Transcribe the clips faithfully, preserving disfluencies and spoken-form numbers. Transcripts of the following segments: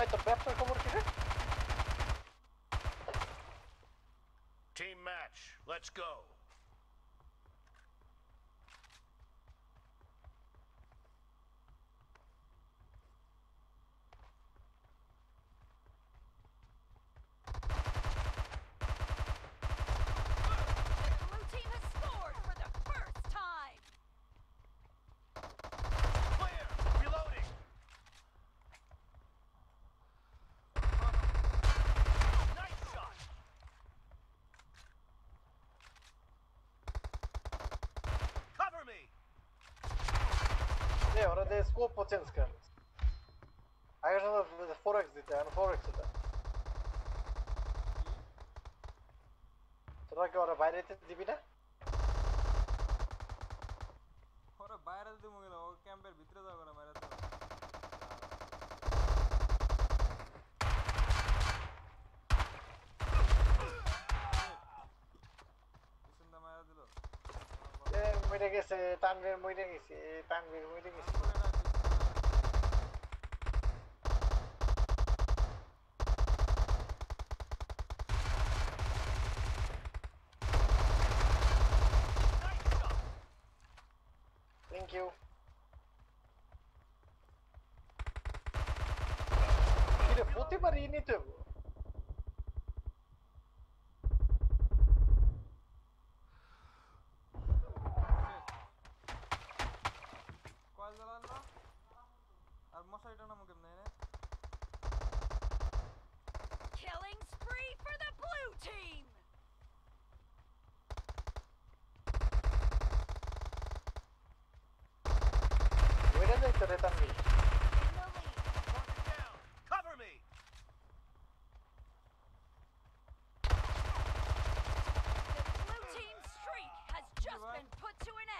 uit de Bepsen geworden is. Team match, let's go. Orada scope potem sıkarız. Ayrıca forex dedi yani forex dedi. Trak orada bayraktı dibine. Orada bayraktı mı o camper bitre daha bana bayraktı. İsminde bayraktı lo. Muyda gitse, Tanvir muyda gitse, Tanvir muyda gitse. Thank you. Kire, pote bari yine de bu. Killing spree for the blue team. Where did they throw it on me? Cover me. The blue team streak has just been put to an end.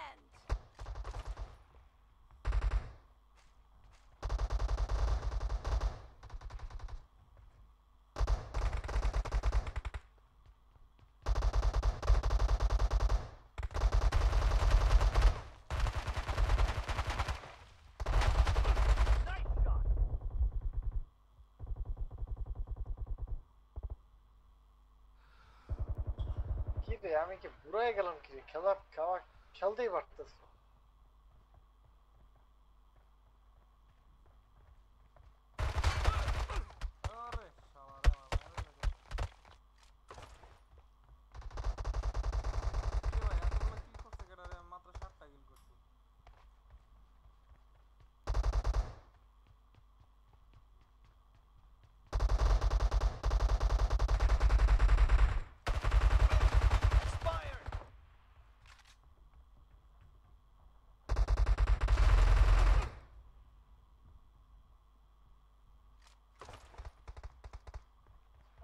আমি কি পুরাই গেলাম কি খেলা খাওয়া খেলতেই পারতেছ আরে শালা রে ভাই এতগুলো কি করতে গেল রে মাত্র সাতটা কিল করছি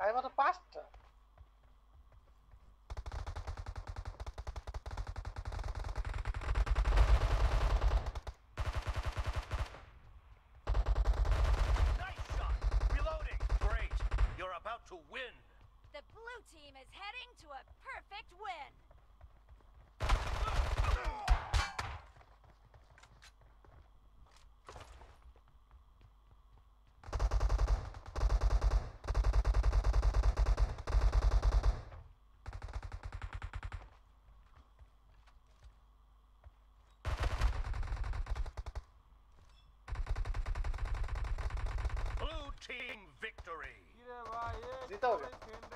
I was a pastor. Nice shot. Reloading. Great. You're about to win. The blue team is heading to a perfect win. Team victory. Zita ho gaya.